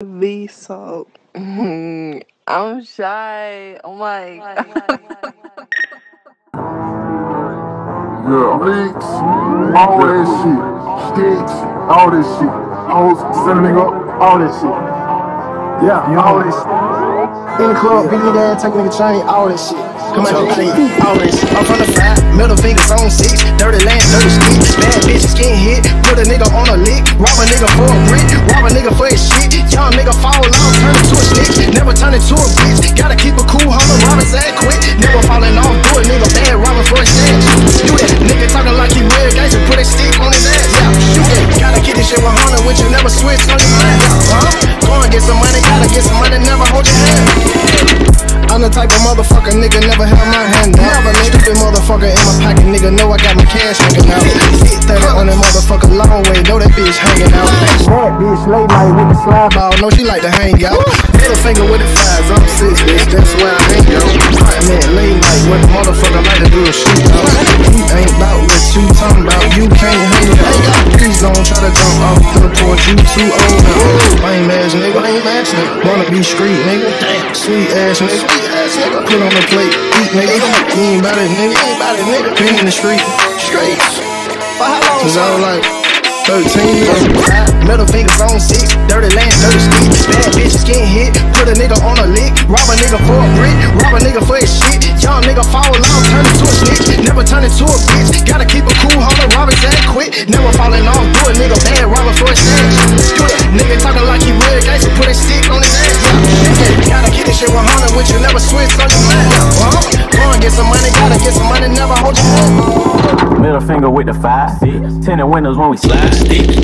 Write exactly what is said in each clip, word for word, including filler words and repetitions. vs four L T. Mm, I'm shy. Oh my. Yeah. Leaks, all that shit. Sticks, all that shit. Hoes, set a nigga up, all that shit. Yeah, all that shit. In the club, beating down, taking nigga chain, all that shit. Come on, nigga, all that shit. I'm from the five, middle fingers on six, dirty land, dirty street, bad bitches getting hit, put a nigga on a lick, rob a nigga for a brick, rob a nigga for his shit, young nigga fall out, turn into a snitch, never turn into a bitch, gotta keep a cool homie, rob his ass quick, never falling off, do a nigga bad, robbing for a snitch. Do that, nigga talking like he real gangster, put a stick on his ass, yeah, shoot it, gotta keep this shit one hundred with you, never switch on your mind, yeah, huh? Go and get some money, gotta get some money, never hold your hand. I'm the type of motherfucker, nigga, never held my hand down. Stupid motherfucker in my pocket, nigga, know I got my cash hanging out. Hit thirty on that motherfucker, long way, know that bitch hanging out. Bad bitch, late night with the slime ball, know she like to hang out. Middle finger with the fives, I'm six, bitch, that's where I hang out. Hot man, late night with the motherfucker, like to do a shit out. You ain't bout what you talking about, you can't hang out. Please don't try to jump off the porch, you too old now. Lame ass nigga, lame ass nigga, wanna be street nigga, damn, sweet ass nigga. Put on the plate, eat nigga. You ain't bout it, nigga. Ain't bout it, nigga. Been in the street, straight. For how long? Cause I was like thirteen years. Middle fingers on six, dirty land, dirty street. Bad bitches getting hit, put a nigga on a lick, rob a nigga for a brick, rob a nigga for his shit. Young nigga fall out, turn into a snitch, never turn into a bitch. Gotta keep a cool homie, rob his ass quick, never falling off, do a nigga bad, robbing for his snitch. Nigga talking like he real gangster, put a stick on his ass. Shit one hundred with you, never switch on your mind. Huh? Go and get some money, gotta get some money, never hold your hand. Middle finger with the five, tinted windows when we slide.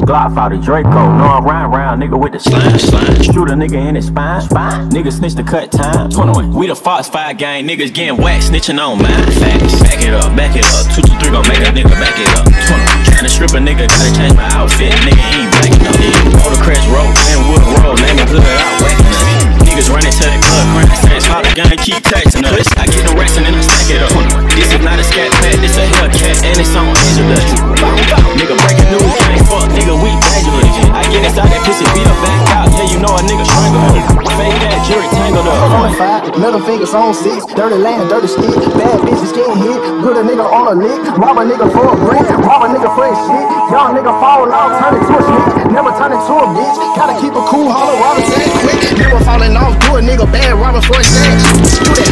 Glock out the Draco, no I'm round round, nigga with the slime, slime. Shoot a nigga in his spine, spine. Nigga snitch to cut time. twenty-one, we the Fox Five gang, niggas getting whacked, snitching on mine. Facts, back it up, back it up. Two, two, three gon' make a nigga back it up. twenty-one, trying to strip a nigga, gotta change my outfit, nigga ain't backing up. Motor crash road, Glenwood road, name it hood out whacking. Niggas running to the club, crying stats, how the gun keep taxing us. I get the racks and then I stack it up. This is not a scat pad, this a Hellcat, and it's on Angela. Bow, bow. Nigga breaking news, ain't fuck, nigga, we dangerous. I get inside that pussy, beat up back out, yeah, you know a nigga strangled. Fake that jury tangled up. Middle fingers on six, dirty land, dirty stick. Bad bitches getting hit, put a nigga on a lick, rob a nigga for a brand, rob a nigga for his shit. Y'all nigga fall out, turn into a snitch, never turn into a bitch. Gotta keep a cool hollow, rob a tag quick, never falling off. Do a nigga bad, robbing for his snatch.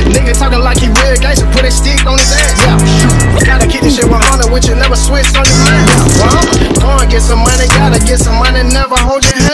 Nigga talking like he real gangster, put a stick on his ass. Yeah. Gotta keep this shit one hundred with you, never switch on your mind. Yeah. Go and get some money, gotta get some money, never hold your hand.